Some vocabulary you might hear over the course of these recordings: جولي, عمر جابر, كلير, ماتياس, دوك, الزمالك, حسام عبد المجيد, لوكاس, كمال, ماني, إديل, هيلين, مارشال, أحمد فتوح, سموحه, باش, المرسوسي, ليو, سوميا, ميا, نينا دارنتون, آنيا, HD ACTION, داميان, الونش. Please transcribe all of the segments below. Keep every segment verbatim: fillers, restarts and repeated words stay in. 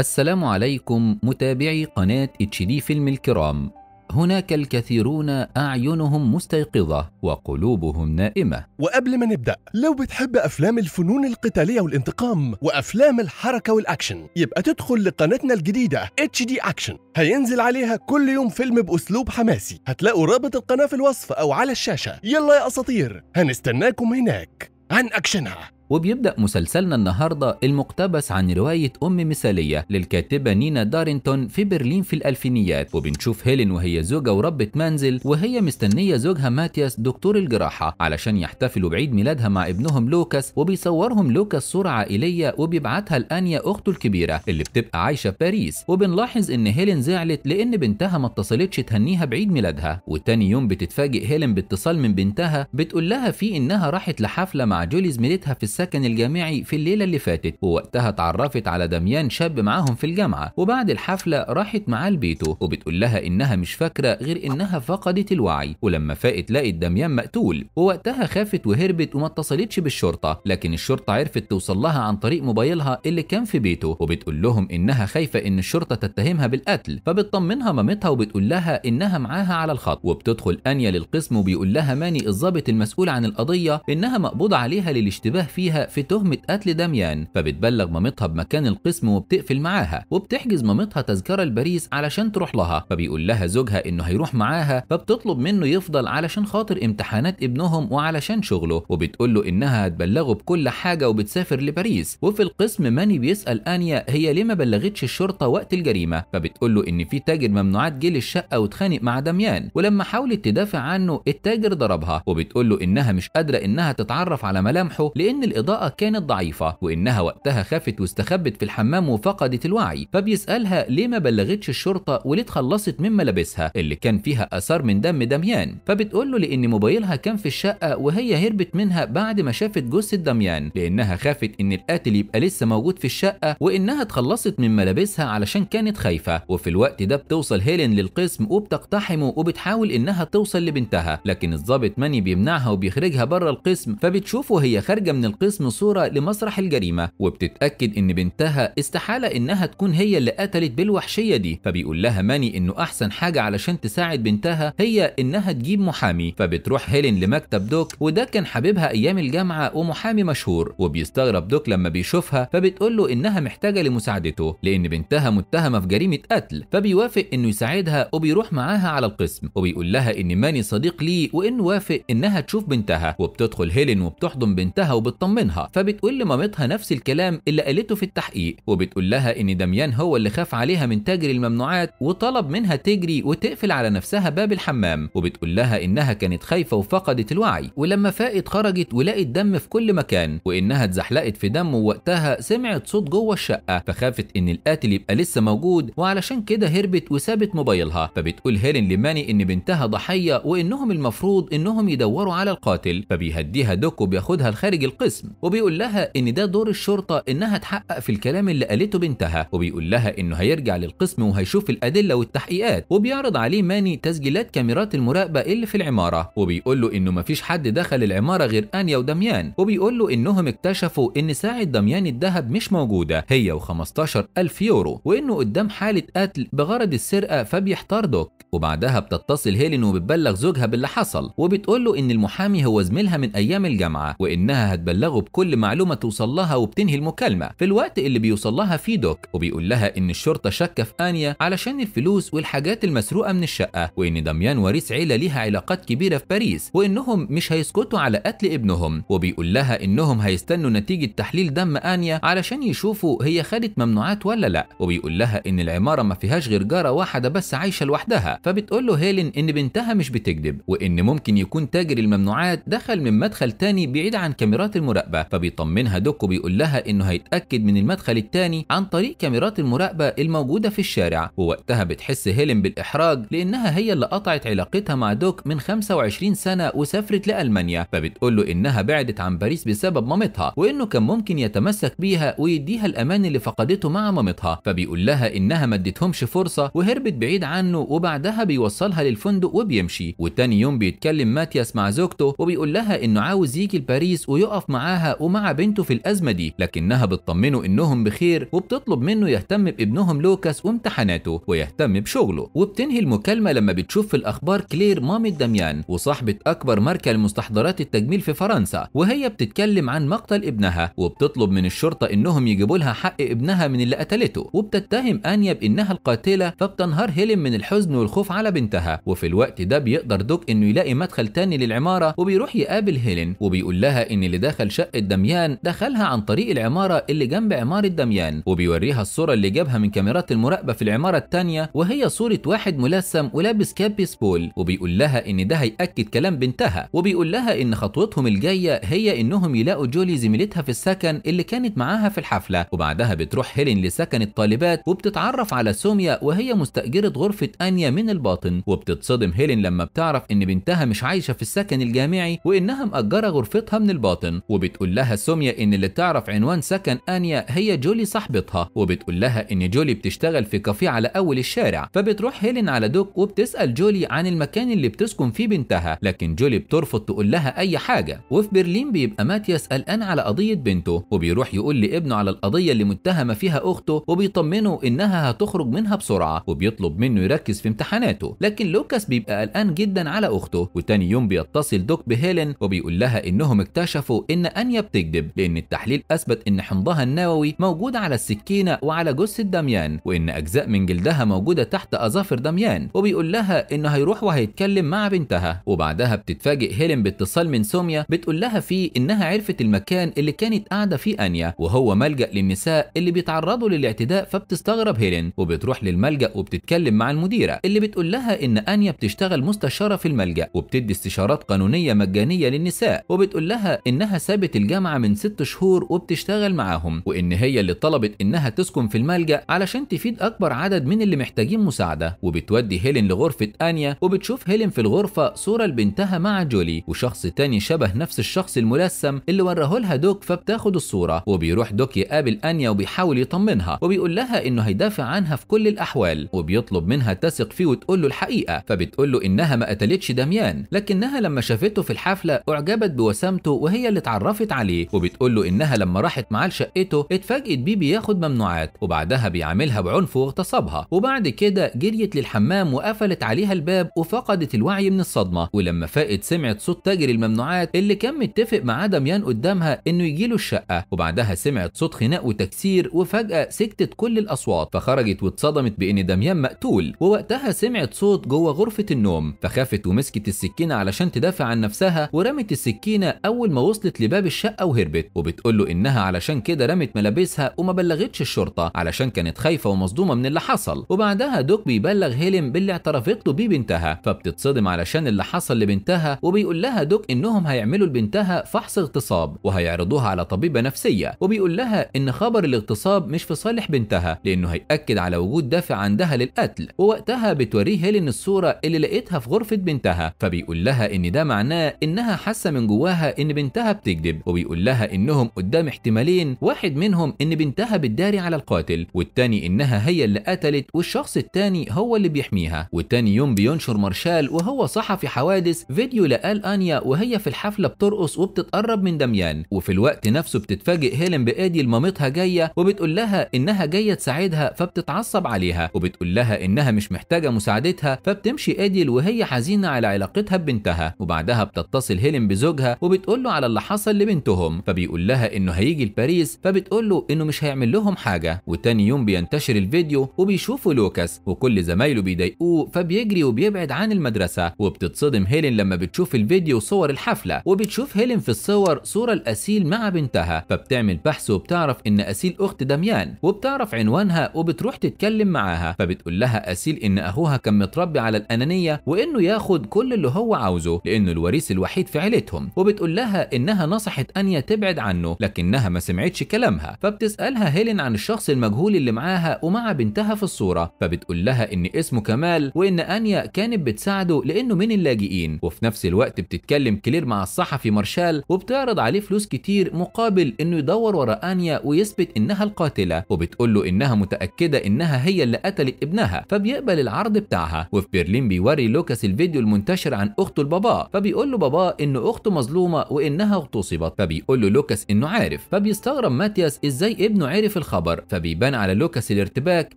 السلام عليكم متابعي قناة اتش دي فيلم الكرام. هناك الكثيرون أعينهم مستيقظة وقلوبهم نائمة. وقبل ما نبدأ، لو بتحب أفلام الفنون القتالية والانتقام وأفلام الحركة والأكشن، يبقى تدخل لقناتنا الجديدة اتش دي Action. هينزل عليها كل يوم فيلم بأسلوب حماسي. هتلاقوا رابط القناة في الوصف أو على الشاشة. يلا يا أساطير، هنستناكم هناك عن أكشنها. وبيبدأ مسلسلنا النهاردة المقتبس عن رواية أم مثالية للكاتبة نينا دارنتون في برلين في الألفينيات. وبنشوف هيلين وهي زوجة وربة منزل، وهي مستنية زوجها ماتياس دكتور الجراحة علشان يحتفلوا بعيد ميلادها مع ابنهم لوكاس. وبيصورهم لوكاس صورة عائلية وبيبعتها لآنيا أخته الكبيرة اللي بتبقى عايشة في باريس. وبنلاحظ إن هيلين زعلت لأن بنتها ما اتصلتش تهنيها بعيد ميلادها. وتاني يوم بتتفاجئ هيلين باتصال من بنتها بتقول لها فيه إنها راحت لحفلة مع جولي زميلتها في السكن الجامعي في الليلة اللي فاتت، ووقتها اتعرفت على داميان شاب معاهم في الجامعة. وبعد الحفلة راحت معاه لبيته، وبتقول لها إنها مش فاكرة غير إنها فقدت الوعي، ولما فاقت لقت داميان مقتول. ووقتها خافت وهربت وما اتصلتش بالشرطة، لكن الشرطة عرفت توصل لها عن طريق موبايلها اللي كان في بيته. وبتقول لهم إنها خايفة إن الشرطة تتهمها بالقتل، فبتطمنها مامتها وبتقول لها إنها معاها على الخط. وبتدخل آنيا للقسم وبيقول لها ماني الضابط المسؤول عن القضية إنها مقبوضة عليها للاشتباه فيها في تهمة قتل داميان. فبتبلغ مامتها بمكان القسم وبتقفل معاها. وبتحجز مامتها تذكرة لباريس علشان تروح لها، فبيقول لها زوجها انه هيروح معاها، فبتطلب منه يفضل علشان خاطر امتحانات ابنهم وعلشان شغله. وبتقول له انها هتبلغه بكل حاجة وبتسافر لباريس. وفي القسم ماني بيسأل آنيا هي ليه ما بلغتش الشرطة وقت الجريمة، فبتقول له ان في تاجر ممنوعات جه للشقة واتخانق مع داميان، ولما حاولت تدافع عنه التاجر ضربها. وبتقول له انها مش قادرة انها تتعرف على ملامحه لان الإضاءة كانت ضعيفة، وإنها وقتها خافت واستخبت في الحمام وفقدت الوعي. فبيسألها ليه ما بلغتش الشرطة وليه اتخلصت من ملابسها اللي كان فيها آثار من دم داميان، فبتقول له لأن موبايلها كان في الشقة وهي هربت منها بعد ما شافت جثة داميان، لأنها خافت إن القاتل يبقى لسه موجود في الشقة، وإنها اتخلصت من ملابسها علشان كانت خايفة. وفي الوقت ده بتوصل هيلين للقسم وبتقتحمه وبتحاول إنها توصل لبنتها، لكن الضابط ماني بيمنعها وبيخرجها بره القسم. فبتشوفه هي خارجة من القسم صورة لمسرح الجريمة، وبتتأكد ان بنتها استحالة انها تكون هي اللي قتلت بالوحشية دي. فبيقول لها ماني انه احسن حاجة علشان تساعد بنتها هي انها تجيب محامي. فبتروح هيلين لمكتب دوك، وده كان حبيبها ايام الجامعة ومحامي مشهور. وبيستغرب دوك لما بيشوفها، فبتقول له انها محتاجة لمساعدته لان بنتها متهمة في جريمة قتل، فبيوافق انه يساعدها وبيروح معاها على القسم. وبيقول لها ان ماني صديق ليه وانه وافق انها تشوف بنتها. وبتدخل هيلين وبتحضن بنتها وبتطمنها، فبتقول لمامتها نفس الكلام اللي قالته في التحقيق. وبتقول لها ان داميان هو اللي خاف عليها من تاجر الممنوعات وطلب منها تجري وتقفل على نفسها باب الحمام. وبتقول لها انها كانت خايفه وفقدت الوعي، ولما فاقت خرجت ولقت دم في كل مكان، وانها اتزحلقت في دم. ووقتها سمعت صوت جوه الشقه، فخافت ان القاتل يبقى لسه موجود، وعلشان كده هربت وسابت موبايلها. فبتقول هيلين لماني ان بنتها ضحيه وانهم المفروض انهم يدوروا على القاتل، فبيهديها دوك وبياخدها خارج القسم. وبيقول لها ان ده دور الشرطه انها تحقق في الكلام اللي قالته بنتها. وبيقول لها انه هيرجع للقسم وهيشوف الادله والتحقيقات. وبيعرض عليه ماني تسجيلات كاميرات المراقبه اللي في العماره، وبيقول له انه مفيش حد دخل العماره غير انيا وداميان. وبيقول له انهم اكتشفوا ان ساعه داميان الذهب مش موجوده هي وخمستاشر ألف يورو، وانه قدام حاله قتل بغرض السرقه، فبيحتار دوك. وبعدها بتتصل هيلين وبتبلغ زوجها باللي حصل، وبتقول له ان المحامي هو زميلها من ايام الجامعه، وانها هتبلغه بكل معلومة توصل لها. وبتنهي المكالمة في الوقت اللي بيوصل لها فيه دوك، وبيقول لها ان الشرطة شاكة في آنيا علشان الفلوس والحاجات المسروقة من الشقة، وان داميان وريث عيلة ليها علاقات كبيرة في باريس، وانهم مش هيسكتوا على قتل ابنهم. وبيقول لها انهم هيستنوا نتيجة تحليل دم آنيا علشان يشوفوا هي خدت ممنوعات ولا لا. وبيقول لها ان العمارة ما فيهاش غير جارة واحدة بس عايشة لوحدها. فبتقول له هيلين ان بنتها مش بتكذب، وان ممكن يكون تاجر الممنوعات دخل من مدخل تاني بعيد عن كاميرات المراقبة. فبيطمنها دوك وبيقول لها انه هيتأكد من المدخل التاني عن طريق كاميرات المراقبة الموجودة في الشارع. ووقتها بتحس هيلين بالإحراج لأنها هي اللي قطعت علاقتها مع دوك من خمسة وعشرين سنة وسافرت لألمانيا. فبتقول له انها بعدت عن باريس بسبب مامتها، وانه كان ممكن يتمسك بيها ويديها الأمان اللي فقدته مع مامتها. فبيقول لها انها ما ادتهمش فرصة وهربت بعيد عنه، وبعدها بيوصلها للفندق وبيمشي. وتاني يوم بيتكلم ماتياس مع زوجته، وبيقول لها انه عاوز يجي لباريس ويقف معاه معاها ومع بنته في الأزمة دي، لكنها بتطمنه إنهم بخير وبتطلب منه يهتم بابنهم لوكاس وامتحاناته ويهتم بشغله. وبتنهي المكالمة لما بتشوف في الأخبار كلير مامة داميان وصاحبة أكبر ماركة لمستحضرات التجميل في فرنسا، وهي بتتكلم عن مقتل ابنها وبتطلب من الشرطة إنهم يجيبوا لها حق ابنها من اللي قتلته، وبتتهم آنيا بإنها القاتلة، فبتنهار هيلين من الحزن والخوف على بنتها. وفي الوقت ده بيقدر دوك إنه يلاقي مدخل تاني للعمارة وبيروح يقابل هيلين وبيقول لها إن اللي دخل شقة داميان دخلها عن طريق العمارة اللي جنب عمارة داميان، وبيوريها الصورة اللي جابها من كاميرات المراقبة في العمارة التانية، وهي صورة واحد ملثم ولابس كاب سبول، وبيقول لها إن ده هيأكد كلام بنتها، وبيقول لها إن خطوتهم الجاية هي إنهم يلاقوا جولي زميلتها في السكن اللي كانت معاها في الحفلة. وبعدها بتروح هيلين لسكن الطالبات وبتتعرف على سوميا وهي مستأجرة غرفة آنيا من الباطن، وبتتصدم هيلين لما بتعرف إن بنتها مش عايشة في السكن الجامعي وإنها مأجرة غرفتها من الباطن. وبتقول لها سوميا إن اللي تعرف عنوان سكن آنيا هي جولي صاحبتها، وبتقول لها إن جولي بتشتغل في كافيه على أول الشارع. فبتروح هيلين على دوك وبتسأل جولي عن المكان اللي بتسكن فيه بنتها، لكن جولي بترفض تقول لها أي حاجة. وفي برلين بيبقى ماتياس قلقان على قضية بنته، وبيروح يقول لابنه على القضية اللي متهمة فيها أخته وبيطمنه إنها هتخرج منها بسرعة، وبيطلب منه يركز في امتحاناته. لكن لوكاس بيبقى قلقان جدا على أخته. وتاني يوم بيتصل دوك بهيلين وبيقول لها إنهم اكتشفوا إن آنيا بتكذب، لأن التحليل أثبت إن حمضها النووي موجود على السكينة وعلى جثة داميان، وإن أجزاء من جلدها موجودة تحت أظافر داميان، وبيقول لها إنه هيروح وهيتكلم مع بنتها. وبعدها بتتفاجئ هيلين باتصال من سوميا بتقول لها فيه إنها عرفت المكان اللي كانت قاعدة فيه آنيا، وهو ملجأ للنساء اللي بيتعرضوا للاعتداء. فبتستغرب هيلين وبتروح للملجأ وبتتكلم مع المديرة اللي بتقول لها إن آنيا بتشتغل مستشارة في الملجأ وبتدي استشارات قانونية مجانية للنساء، وبتقول لها إنها سابت الجامعة من ست شهور وبتشتغل معاهم، وإن هي اللي طلبت إنها تسكن في الملجأ علشان تفيد أكبر عدد من اللي محتاجين مساعدة. وبتودي هيلين لغرفة آنيا وبتشوف هيلين في الغرفة صورة لبنتها مع جولي وشخص تاني شبه نفس الشخص الملثم اللي وراه لها دوك، فبتاخد الصورة. وبيروح دوك يقابل آنيا وبيحاول يطمنها وبيقول لها إنه هيدافع عنها في كل الأحوال، وبيطلب منها تثق فيه وتقول له الحقيقة. فبتقول له إنها ما قتلتش داميان، لكنها لما شافته في الحفلة أعجبت بوسامته وهي اللي اتعرفت عليه، وبتقول له إنها لما راحت معاه لشقته اتفاجئت بيه بياخد ممنوعات، وبعدها بيعاملها بعنف واغتصبها. وبعد كده جريت للحمام وقفلت عليها الباب وفقدت الوعي من الصدمة، ولما فاقت سمعت صوت تاجر الممنوعات اللي كان متفق معاه داميان قدامها إنه يجيله الشقة. وبعدها سمعت صوت خناق وتكسير، وفجأة سكتت كل الأصوات، فخرجت واتصدمت بإن داميان مقتول. ووقتها سمعت صوت جوه غرفة النوم، فخافت ومسكت السكينة علشان تدافع عن نفسها، ورمت السكينة أول ما وصلت لباب الشقة وهربت. وبتقول له إنها علشان كده رمت ملابسها وما بلغتش الشرطة علشان كانت خايفة ومصدومة من اللي حصل. وبعدها دوك بيبلغ هيلين باللي اعترفت له بيه بنتها، فبتتصدم علشان اللي حصل لبنتها، وبيقول لها دوك إنهم هيعملوا لبنتها فحص اغتصاب وهيعرضوها على طبيبة نفسية، وبيقول لها إن خبر الاغتصاب مش في صالح بنتها لأنه هيأكد على وجود دافع عندها للقتل. ووقتها بتوريه هيلين الصورة اللي لقيتها في غرفة بنتها، فبيقول لها إن ده معناه إنها حاسة من جواها إن بنتها بتكذب، وبيقول لها إنهم قدام احتمالين، واحد منهم إن بنتها بتداري على القاتل، والتاني إنها هي اللي قتلت والشخص التاني هو اللي بيحميها. وتاني يوم بينشر مارشال وهو صحفي حوادث فيديو لقال آنيا وهي في الحفلة بترقص وبتتقرب من داميان، وفي الوقت نفسه بتتفاجئ هيلين بإديل مامتها جاية، وبتقول لها إنها جاية تساعدها، فبتتعصب عليها وبتقول لها إنها مش محتاجة مساعدتها. فبتمشي إديل وهي حزينة على علاقتها ببنتها. وبعدها بتتصل هيلين بزوجها وبتقول له على اللي حصل لبنتهم، فبيقول لها إنه هيجي لباريس، فبتقول له إنه مش هيعمل لهم حاجة. وتاني يوم بينتشر الفيديو وبيشوفه لوكاس وكل زمايله بيضايقوه، فبيجري وبيبعد عن المدرسة. وبتتصدم هيلين لما بتشوف الفيديو صور الحفلة، وبتشوف هيلين في الصور صورة لأسيل مع بنتها، فبتعمل بحث وبتعرف إن أسيل أخت داميان، وبتعرف عنوانها وبتروح تتكلم معاها. فبتقول لها أسيل إن أخوها كان متربي على الأنانية وإنه ياخد كل اللي هو عاوزه لإنه الوريث الوحيد في عيلتهم، وبتقول لها إنها نصحت آنيا تبعد عنه لكنها ما سمعتش كلامها. فبتسألها هيلين عن الشخص المجهول اللي معاها ومع بنتها في الصورة، فبتقول لها إن اسمه كمال وإن آنيا كانت بتساعده لإنه من اللاجئين. وفي نفس الوقت بتتكلم كلير مع الصحفي مارشال وبتعرض عليه فلوس كتير مقابل إنه يدور ورا آنيا ويثبت إنها القاتلة، وبتقول له إنها متأكدة إنها هي اللي قتلت ابنها، فبيقبل العرض بتاعها. وفي برلين بيوري لوكاس الفيديو المنتشر عن أخته لباباه، فبيقول له باباه إن أخته مظلومة وإنها اغتصبت، أصيبت، فبيقول له لوكاس إنه عارف، فبيستغرب ماتياس إزاي ابنه عرف الخبر، فبيبان على لوكاس الارتباك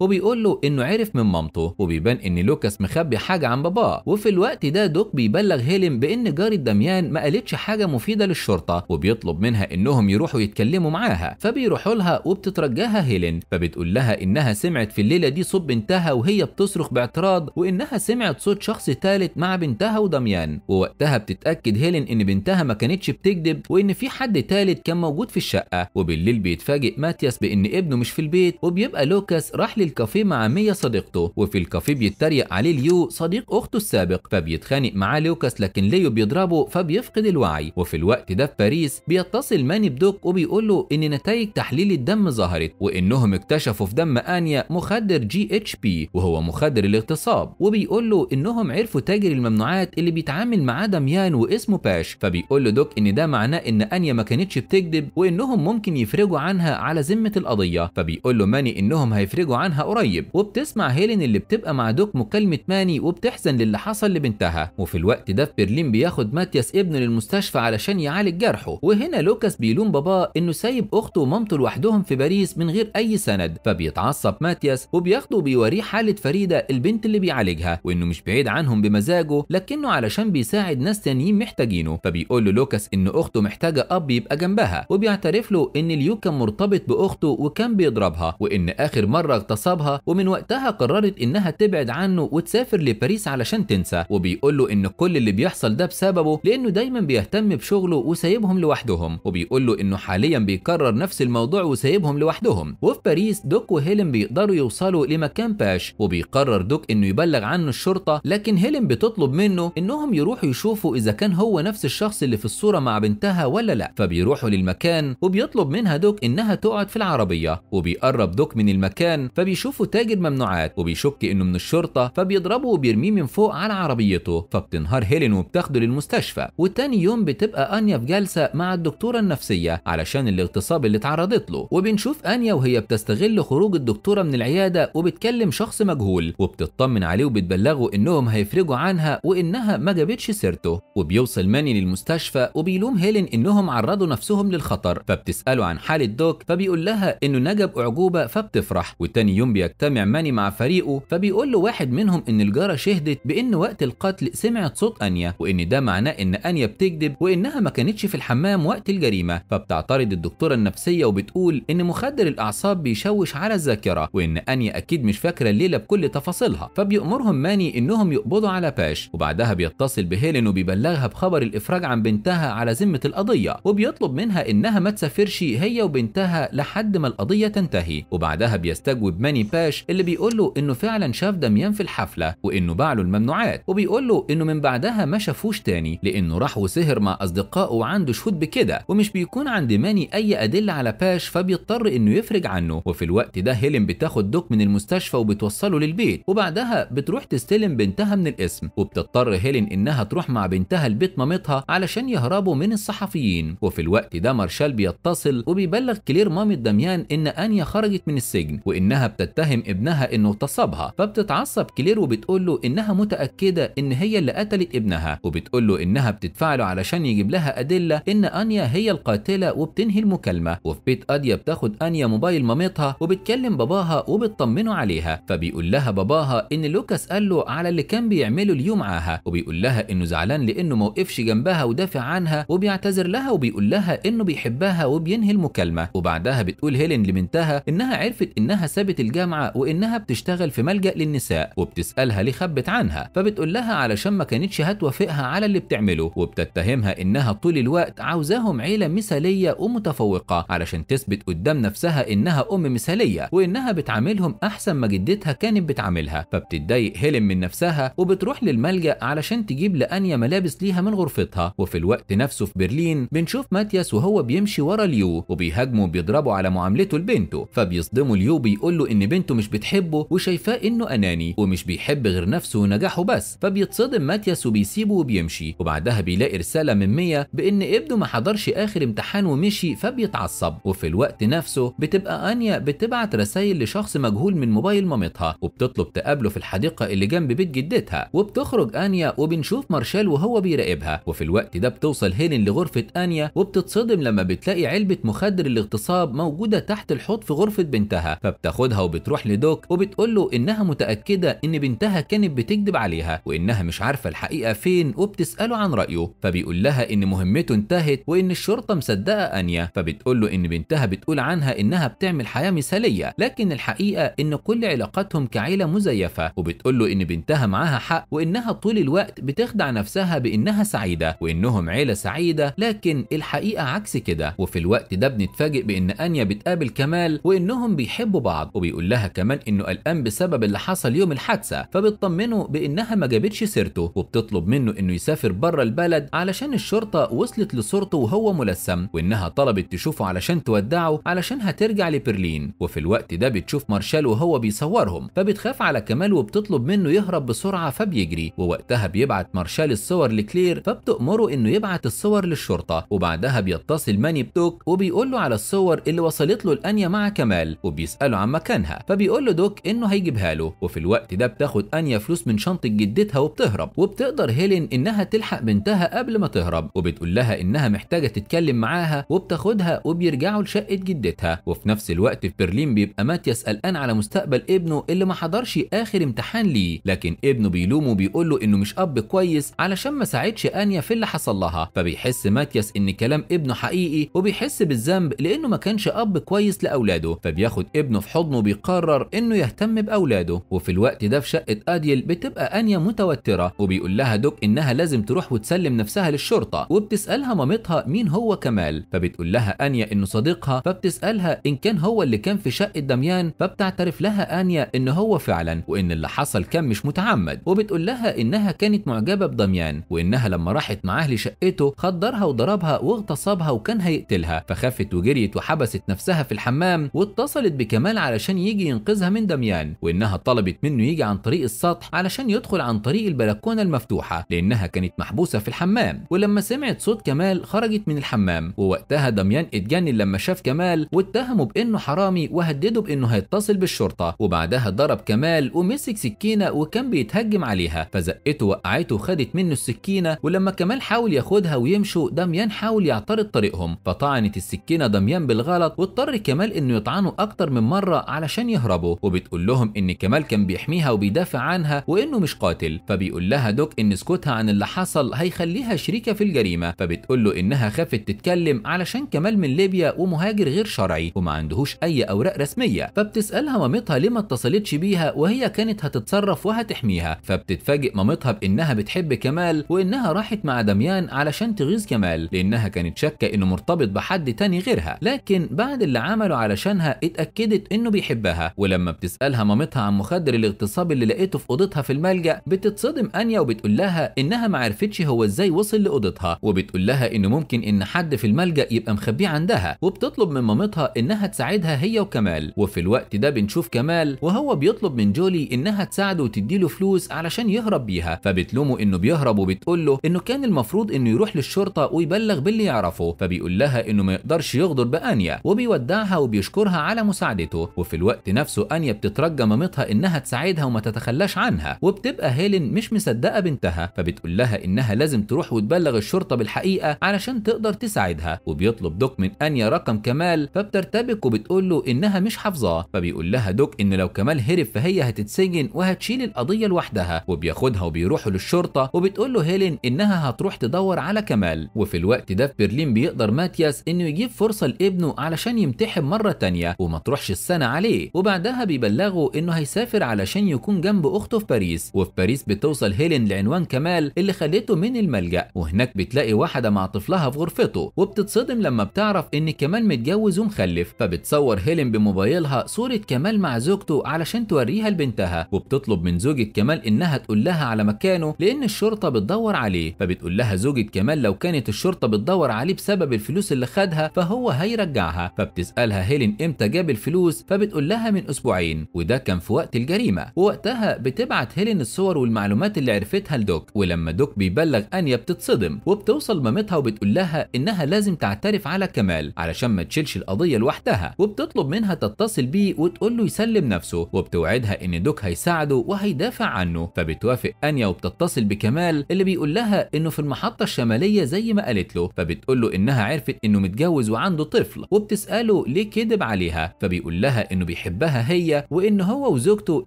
وبيقول له إنه عرف من مامته، وبيبان إن لوكاس مخبي حاجة عن باباه، وفي الوقت ده دوك بيبلغ هيلين بإن جارة داميان ما قالتش حاجة مفيدة للشرطة، وبيطلب منها إنهم يروحوا يتكلموا معاها، فبيروحوا لها وبتترجاها هيلين، فبتقول لها إنها سمعت في الليلة دي صوت بنتها وهي بتصرخ باعتراض، وإنها سمعت صوت شخص ثالث مع بنتها وداميان، ووقتها بتتأكد هيلين إن بنتها ما كانتش بتكذب وإن في حد ثالث كان موجود في الشقة، وبالليل بيتفاجئ ماتياس بإن ابنه مش في البيت، وبيبقى لوكاس راح للكافيه مع ميا صديقته، وفي الكافيه بيتريق عليه ليو صديق أخته السابق، فبيتخانق معاه لوكاس لكن ليو بيضربه فبيفقد الوعي، وفي الوقت ده في باريس بيتصل ماني بدوك وبيقول له إن نتائج تحليل الدم ظهرت وإنهم اكتشفوا في دم آنيا مخدر جي اتش بي وهو مخدر الاغتصاب، وبيقول له إنهم عرفوا تاجر الممنوعات اللي بيتعامل معاه داميان واسمه باش، فبيقول له دوك إن ده معناه إن آنيا ما كانتش بتكذب وإنهم ممكن يفرجوا عنها على ذمة القضية، فبيقول له ماني إنهم هيفرجوا عنها قريب، وبتسمع هيلين اللي بتبقى مع دوك مكالمة ماني وبتحزن للي حصل لبنتها، وفي الوقت ده في برلين بياخد ماتياس ابنه للمستشفى علشان يعالج جرحه، وهنا لوكاس بيلوم باباه إنه سايب أخته ومامته لوحدهم في باريس من غير أي سند، فبيتعصب ماتياس وبياخده وبيوريه حالة فريدة البنت اللي بيعالجها، وإنه مش بعيد عنهم بمزاجه لكنه علشان بيساعد ناس تانيين محتاجينه، فبيقول له لوكاس إن أخته محتاجة أب يبقى جنبها، وبيعترف له إن ليو كان مرتبط بأخته وكان بيضربها، وإن آخر مرة اغتصبها ومن وقتها قررت إنها تبعد عنه وتسافر لباريس علشان تنسى، وبيقول له إن كل اللي بيحصل ده بسببه لأنه دايما بيهتم بشغله وسايبهم لوحدهم، وبيقول له إنه حاليا بيكرر نفس الموضوع وسايبهم لوحدهم، وفي باريس دوك وهيلين بيقدروا يوصلوا لمكان باش، وبيقرر دوك إنه يبلغ عنه الشرطة، لكن هيلين بتطلب منه إنهم يروحوا يشوفوا إذا كان هو نفس الشخص اللي في الصورة مع بنتها ولا لأ، فبيروحوا للمكان وبيطلب منها دوك إنها تقعد في العربية، وبيقرب دوك من المكان فبيشوفوا تاجر ممنوعات وبيشك إنه من الشرطة فبيضربه وبيرميه من فوق على عربيته، فبتنهار هيلين وبتاخده للمستشفى، وتاني يوم بتبقى آنيا في جلسة مع الدكتورة النفسية علشان الاغتصاب اللي اتعرضت له، وبنشوف آنيا وهي بتستغل خروج الدكتورة من العيادة وبتكلم شخص مجهول وبتطمن عليه وبتبلغه إنهم هيفرجوا عنها وإنها ما جابتش سيرته، وبيوصل ماني للمستشفى وبيلوم هيلين إنهم عرضوا نفسهم للخطر، فبتسأله عن حالة دوك فبيقول لها إنه نجب أعجوبة فبتفرح، وتاني يوم بيجتمع ماني مع فريقه فبيقول له واحد منهم إن الجارة شهدت بإن وقت القتل سمعت صوت آنيا وإن ده معناه إن آنيا بتكذب وإنها ما كانتش في الحمام وقت الجريمة، فبتعترض الدكتورة النفسية وبتقول إن مخدر الأعصاب بيشوش على الذاكرة وإن آنيا أكيد مش فاكرة الليلة بكل تفاصيلها، فبيأمرهم ماني إنهم يقبضوا على باش، وبعدها بيتصل بهيلين وبيبلغها بخبر الإفراج عن بنتها على ذمة القضية، وبيطلب منها إنها ما تسافرش هي وبنتها لحد ما القضية تنتهي، وبعدها بيستجوب ماني باش اللي بيقول له إنه فعلا شاف داميان في الحفلة وإنه باع له الممنوعات، وبيقول له إنه من بعدها ما شافوش تاني لإنه راح وسهر مع أصدقائه وعنده شهود بكده، ومش بيكون عند ماني أي أدلة على باش فبيضطر إنه يفرج عنه، وفي الوقت ده هيلين بتاخد دوك من المستشفى وبتوصله للبيت، وبعدها بتروح تستلم بنتها من القسم، وبتضطر هيلين إنها تروح مع بنتها لبيت مامتها علشان يهربوا من الصحفيين، وفي الوقت ده مارشال بيتصل وبيبلغ كلير مامة داميان إن آنيا خرجت من السجن وإنها بتتهم ابنها إنه اغتصبها، فبتتعصب كلير وبتقول له إنها متأكدة إن هي اللي قتلت ابنها، وبتقول له إنها بتدفع له علشان يجيب لها أدلة إن آنيا هي القاتلة، وبتنهي المكالمة، وفي بيت آنيا بتاخد آنيا موبايل مامتها وبتكلم باباها وبتطمنه عليها، فبيقول لها باباها إن لوكاس قال له على اللي كان بيعمله اليوم معاها، وبيقول لها إنه زعلان لإنه موقفش جنبها ودافع عنها، وبيعتذر لها وبيقول لها إنه بيحبها وبينهي المكالمة، وبعدها بتقول هيلين لبنتها إنها عرفت إنها سابت الجامعة وإنها بتشتغل في ملجأ للنساء، وبتسألها ليه خبت عنها، فبتقول لها علشان ما كانتش هتوافقها على اللي بتعمله، وبتتهمها إنها طول الوقت عاوزاهم عيلة مثالية ومتفوقة علشان تثبت قدام نفسها إنها أم مثالية وإنها بتعاملهم أحسن ما جدتها كانت بتعاملها، فبتتضايق هيلين من نفسها وبتروح للملجأ علشان تجيب لآنيا ملابس ليها من غرفتها، وفي الوقت نفسه في برلين بنشوف ماتياس وهو بيمشي ورا ليو وبيهاجمه وبيضربه على معاملته لبنته، فبيصدمه ليو بيقول له إن بنته مش بتحبه وشايفاه إنه أناني ومش بيحب غير نفسه ونجاحه بس، فبيتصدم ماتياس وبيسيبه وبيمشي، وبعدها بيلاقي رسالة من ميا بإن ابنه ما حضرش آخر امتحان ومشي، فبيتعصب، وفي الوقت نفسه بتبقى آنيا بتبعت رسائل لشخص مجهول من موبايل مامتها وبتطلب تقابله في الحديقة اللي جنب بيت جدتها، وبتخرج آنيا وبنشوف مارشال وهو بيراقبها، وفي الوقت ده بتوصل هيلين لغرفة غرفة آنيا، وبتتصدم لما بتلاقي علبة مخدر الاغتصاب موجودة تحت الحوض في غرفة بنتها، فبتاخدها وبتروح لدوك وبتقول له إنها متأكدة إن بنتها كانت بتكذب عليها وإنها مش عارفة الحقيقة فين، وبتسأله عن رأيه، فبيقول لها إن مهمته انتهت وإن الشرطة مصدقة آنيا، فبتقول له إن بنتها بتقول عنها إنها بتعمل حياة مثالية، لكن الحقيقة إن كل علاقاتهم كعيلة مزيفة، وبتقول له إن بنتها معاها حق وإنها طول الوقت بتخدع نفسها بإنها سعيدة وإنهم عيلة سعيدة، لكن الحقيقة عكس كده. وفي الوقت ده بنتفاجئ بإن آنيا بتقابل كمال وإنهم بيحبوا بعض، وبيقول لها كمان إنه قلقان بسبب اللي حصل يوم الحادثة، فبتطمنه بإنها ما جابتش سيرته، وبتطلب منه إنه يسافر بره البلد علشان الشرطة وصلت لصورته وهو ملثم، وإنها طلبت تشوفه علشان تودعه علشان هترجع لبرلين. وفي الوقت ده بتشوف مارشال وهو بيصورهم، فبتخاف على كمال وبتطلب منه يهرب بسرعة فبيجري، ووقتها بيبعت مارشال الصور لكلير فبتأمره إنه يبعت الصور للشرطة، وبعدها بيتصل ماني بدوك وبيقول له على الصور اللي وصلت له الآنيا مع كمال، وبيسأله عن مكانها، فبيقول له دوك إنه هيجيبها له. وفي الوقت ده بتاخد آنيا فلوس من شنطة جدتها وبتهرب، وبتقدر هيلين إنها تلحق بنتها قبل ما تهرب، وبتقول لها إنها محتاجة تتكلم معاها وبتاخدها وبيرجعوا لشقة جدتها. وفي نفس الوقت في برلين بيبقى ماتياس قلقان على مستقبل ابنه اللي ما حضرش آخر امتحان ليه، لكن ابنه بيلومه وبيقول له إنه مش أب كويس علشان ما ساعدش آنيا في اللي حصل لها، فبيحس ماتياس إن كلام ابنه حقيقي وبيحس بالذنب لأنه ما كانش أب كويس لأولاده، فبياخد ابنه في حضنه وبيقرر إنه يهتم بأولاده. وفي الوقت ده في شقة إديل بتبقى آنيا متوترة، وبيقول لها دوك إنها لازم تروح وتسلم نفسها للشرطة، وبتسألها مامتها مين هو كمال، فبتقول لها آنيا إنه صديقها، فبتسألها إن كان هو اللي كان في شقة داميان، فبتعترف لها آنيا إن هو فعلا وإن اللي حصل كان مش متعمد، وبتقول لها إنها كانت معجبة بداميان وإنها لما راحت معاه لشقته خدرها وضربها واغتصبها وكان هيقتلها، فخافت وجريت وحبست نفسها في الحمام، واتصلت بكمال علشان يجي ينقذها من داميان، وإنها طلبت منه يجي عن طريق السطح علشان يدخل عن طريق البلكونة المفتوحة لأنها كانت محبوسة في الحمام، ولما سمعت صوت كمال خرجت من الحمام، ووقتها داميان اتجنن لما شاف كمال واتهمه بإنه حرامي وهدده بإنه هيتصل بالشرطة، وبعدها ضرب كمال ومسك سكينة وكان بيتهجم عليها، فزقته وقعته وخدت منه السكينة، ولما كمال حاول ياخدها ويمشوا داميان حاول يعترض طريقهم، فطعنت السكينة داميان بالغلط واضطر كمال إنه يطعنه أكتر من مرة علشان يهربوا، وبتقول لهم إن كمال كان بيحميها وبيدافع عنها وإنه مش قاتل، فبيقول لها دوك إن سكوتها عن اللي حصل هيخليها شريكة في الجريمة، فبتقول له إنها خافت تتكلم علشان كمال من ليبيا ومهاجر غير شرعي وما عندهوش أي أوراق رسمية، فبتسألها مامتها ليه ما اتصلتش بيها وهي كانت هتتصرف وهتحميها، فبتتفاجئ مامتها بإنها بتحب كمال وإنها راحت مع داميان علشان تغيظ كمال لأنها كانت شاكة إنه مرتبط بحد تاني غيرها، لكن بعد اللي عمله علشانها اتأكدت إنه بيحبها. ولما بتسألها مامتها عن مخدر الاغتصاب اللي لقيته في أوضتها في الملجأ بتتصدم آنيا، وبتقول لها إنها ما عرفتش هو إزاي وصل لأوضتها، وبتقول لها إنه ممكن إن حد في الملجأ يبقى مخبيه عندها، وبتطلب من مامتها إنها تساعدها هي وكمال. وفي الوقت ده بنشوف كمال وهو بيطلب من جولي إنها تساعده وتديله فلوس علشان يهرب بيها، فبتلومه إنه بيهرب وبتقول له إنه كان المفروض إنه يروح للشرطة ويبلغ باللي يعرفه، فبيقول لها إنه ما يقدرش يغدر بآنيا وبيودعها وبيشكرها على مساعدته. وفي الوقت نفسه آنيا بتترجى مامتها إنها تساعدها وما تتخلاش عنها، وبتبقى هيلين مش مصدقة بنتها، فبتقول لها إنها لازم تروح وتبلغ الشرطة بالحقيقة علشان تقدر تساعدها، وبيطلب دوك من آنيا رقم كمال، فبترتبك وبتقول له إنها مش حافظاه، فبيقول لها دوك إن لو كمال هرب فهي هتتسجن وهتشيل القضية لوحدها، وبياخدها وبيروحوا للشرطة، وبتقول له هيلين إنها هتروح تدور على كمال. وفي الوقت ده في برلين بيقدر ماتياس إنه يجيب فرصة لابنه علشان يمتحن مرة تانية وما تروحش السنة عليه، وبعدها بيبلغوا إنه هيسافر علشان يكون جنب أخته في باريس. وفي باريس بتوصل هيلين لعنوان كمال اللي خدته من الملجأ، وهناك بتلاقي واحدة مع طفلها في غرفته، وبتتصدم لما بتعرف إن كمال متجوز ومخلف، فبتصور هيلين بموبايلها صورة كمال مع زوجته علشان توريها لبنتها، وبتطلب من زوجة كمال إنها تقول لها على مكانه لأن الشرطة بتدور عليه، فبتقول لها زوجة كمال لو كانت الشرطة بتدور عليه بسبب الفلوس اللي خدها فهو هيرجعها، فبتسألها هيلين إمتى جاب الفلوس، فبتقول لها من أسبوعين وده كان في وقت الجريمة. ووقتها بتبعت هيلين الصور والمعلومات اللي عرفتها لدوك، ولما دوك بيبلغ آنيا بتتصدم، وبتوصل مامتها وبتقول لها إنها لازم تعترف على كمال علشان ما تشيلش القضية لوحدها، وبتطلب منها تتصل بيه وتقول له يسلم نفسه، وبتوعدها إن دوك هيساعده وهيدافع عنه، فبتوافق آنيا وبتتصل بكمال اللي بيقول لها إنه في المحطة الشمالية زي ما قالت له، فبتقول له انها عرفت انه متجوز وعنده طفل، وبتساله ليه كذب عليها، فبيقول لها انه بيحبها هي وان هو وزوجته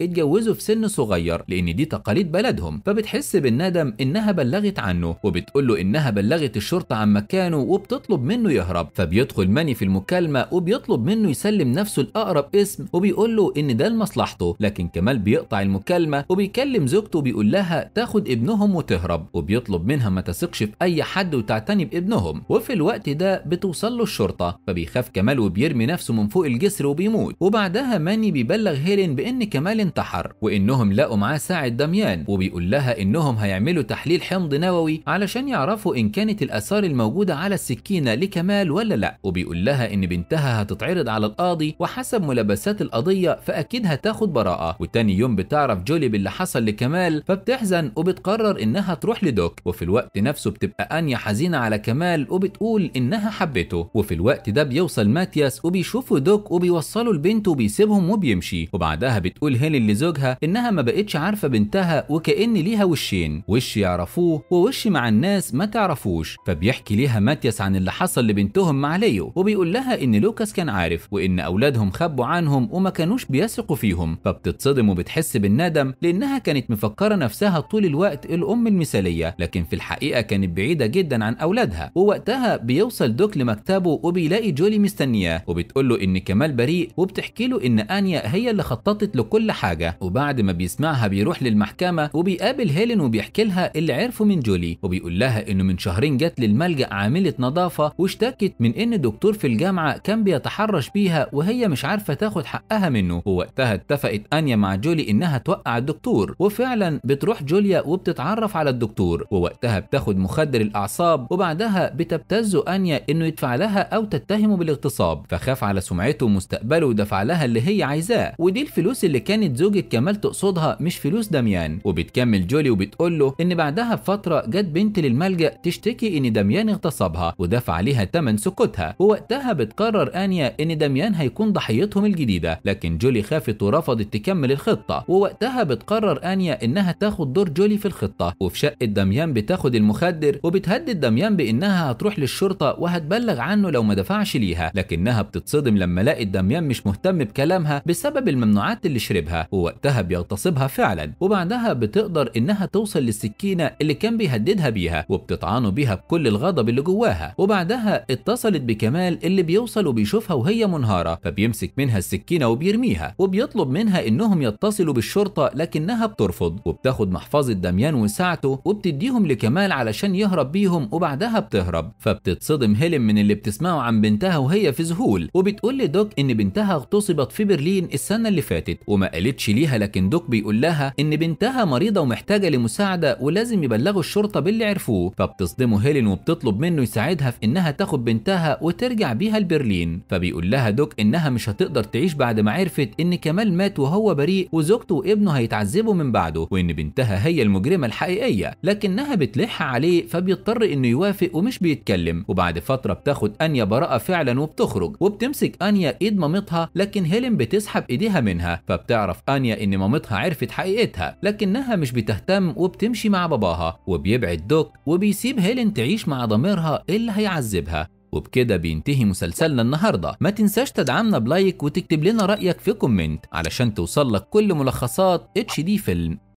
اتجوزوا في سن صغير لان دي تقاليد بلدهم، فبتحس بالندم انها بلغت عنه، وبتقول له انها بلغت الشرطه عن مكانه وبتطلب منه يهرب. فبيدخل ماني في المكالمه وبيطلب منه يسلم نفسه لاقرب اسم وبيقول له ان ده لمصلحته، لكن كمال بيقطع المكالمه وبيكلم زوجته وبيقول لها تاخد ابنهم وتهرب، وبيطلب منها ما تثقش في اي حد وتعتني بابنهم. وفي الوقت ده بتوصل له الشرطه، فبيخاف كمال وبيرمي نفسه من فوق الجسر وبيموت. وبعدها ماني بيبلغ هيلين بان كمال انتحر وانهم لقوا معاه ساعه داميان، وبيقول لها انهم هيعملوا تحليل حمض نووي علشان يعرفوا ان كانت الاثار الموجوده على السكينه لكمال ولا لا، وبيقول لها ان بنتها هتتعرض على القاضي وحسب ملابسات القضيه فاكيد هتاخد براءه. وتاني يوم بتعرف جولي باللي حصل لكمال فبتحزن وبتقرر انها تروح لدوك. وفي الوقت نفسه بتبقى آنيا حزينه على كمال وبتقول انها حبته. وفي الوقت ده بيوصل ماتياس وبيشوفوا دوك وبيوصلوا لبنته وبيسيبهم وبيمشي. وبعدها بتقول هيلين لزوجها انها ما بقتش عارفه بنتها وكأن ليها وشين، وش يعرفوه ووش مع الناس ما تعرفوش. فبيحكي ليها ماتياس عن اللي حصل لبنتهم مع ليو، وبيقول لها ان لوكاس كان عارف وان اولادهم خبوا عنهم وما كانوش بيثقوا فيهم. فبتتصدم وبتحس بالندم لانها كانت مفكره نفسها طول الوقت الام المثاليه، لكن في الحقيقه كانت بعيده جدا عن اولادها. ووقتها بيوصل دوك لمكتبه وبيلاقي جولي مستنياه، وبتقول له ان كمال بريء، وبتحكي له ان آنيا هي اللي خططت لكل حاجه. وبعد ما بيسمعها بيروح للمحكمه وبيقابل هيلين وبيحكي لها اللي عرفه من جولي، وبيقول لها انه من شهرين جت للملجأ عامله نظافه واشتكت من ان دكتور في الجامعه كان بيتحرش بيها وهي مش عارفه تاخد حقها منه. ووقتها اتفقت آنيا مع جولي انها توقع الدكتور، وفعلا بتروح جوليا وبتتعرف على الدكتور، ووقتها بتاخد مخدر الاعصاب. وبعدها بتبتز آنيا انه يدفع لها او تتهمه بالاغتصاب، فخاف على سمعته ومستقبله ودفع لها اللي هي عايزاه، ودي الفلوس اللي كانت زوجة كمال تقصدها مش فلوس داميان. وبتكمل جولي وبتقول له ان بعدها بفتره جت بنت للملجأ تشتكي ان داميان اغتصبها ودفع لها ثمن سكوتها. ووقتها بتقرر آنيا ان داميان هيكون ضحيتهم الجديده، لكن جولي خافت ورفضت تكمل الخطه. ووقتها بتقرر آنيا انها تاخد دور جولي في الخطه، وفي شقه داميان بتاخد المخدر وبتهدد داميان بانها هتروح للشرطه وهتبلغ عنه لو ما دفعش ليها، لكنها بتتصدم لما لقت داميان مش مهتم بكلامها بسبب الممنوعات اللي شربها، ووقتها بيغتصبها فعلا. وبعدها بتقدر انها توصل للسكينه اللي كان بيهددها بيها، وبتطعنه بيها بكل الغضب اللي جواها. وبعدها اتصلت بكمال اللي بيوصل وبيشوفها وهي منهاره، فبيمسك منها السكينه وبيرميها، وبيطلب منها انهم يتصلوا بالشرطه لكنها بترفض، وبتاخد محفظه داميان وساعته وبتديهم لكمال علشان يهرب بيهم. وبعدها بتهرب، فبتتصدم هيلين من اللي بتسمعه عن بنتها وهي في ذهول، وبتقول لدوك ان بنتها اغتصبت في برلين السنه اللي فاتت وما قالتش ليها، لكن دوك بيقول لها ان بنتها مريضه ومحتاجه لمساعده ولازم يبلغوا الشرطه باللي عرفوه. فبتصدمه هيلين وبتطلب منه يساعدها في انها تاخد بنتها وترجع بيها لبرلين. فبيقول لها دوك انها مش هتقدر تعيش بعد ما عرفت ان كمال مات وهو بريء وزوجته وابنه هيتعذبوا من بعده، وان بنتها هي المجرمه الحقيقيه، لكنها بتلح عليه فبيضطر انه يوافق ومش بيتكلم. وبعد فتره بتاخد آنيا براءه فعلا وبتخرج، وبتمسك آنيا ايد مامتها لكن هيلين بتسحب ايديها منها. فبتعرف آنيا ان مامتها عرفت حقيقتها لكنها مش بتهتم وبتمشي مع باباها، وبيبعد دوك وبيسيب هيلين تعيش مع ضميرها اللي هيعذبها. وبكده بينتهي مسلسلنا النهارده. ما تنساش تدعمنا بلايك وتكتب لنا رايك في كومنت علشان توصل لك كل ملخصات اتش دي فيلم.